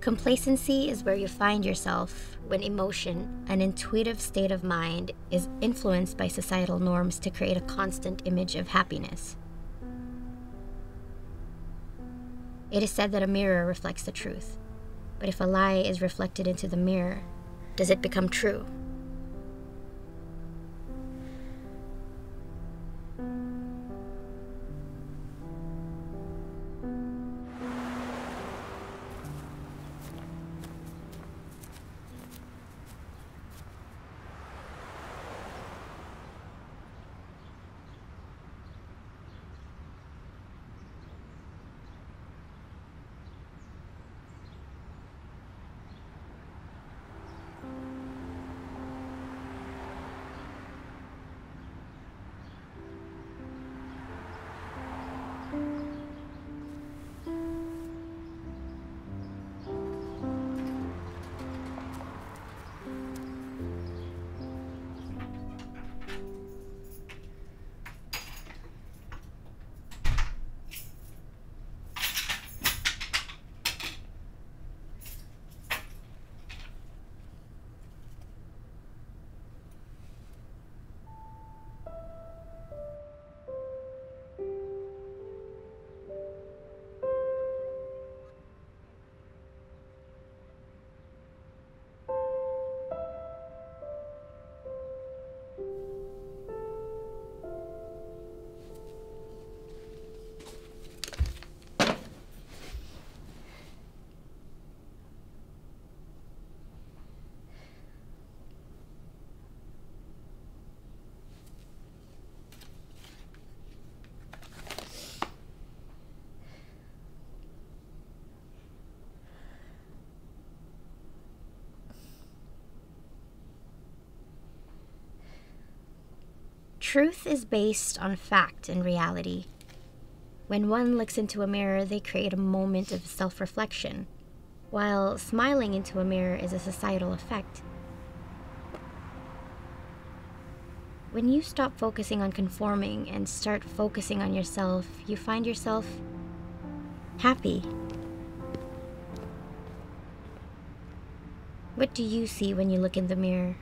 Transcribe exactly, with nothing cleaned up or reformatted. Complacency is where you find yourself when emotion, an intuitive state of mind, is influenced by societal norms to create a constant image of happiness. It is said that a mirror reflects the truth, but if a lie is reflected into the mirror, does it become true? Truth is based on fact and reality. When one looks into a mirror, they create a moment of self-reflection, while smiling into a mirror is a societal effect. When you stop focusing on conforming and start focusing on yourself, you find yourself happy. What do you see when you look in the mirror?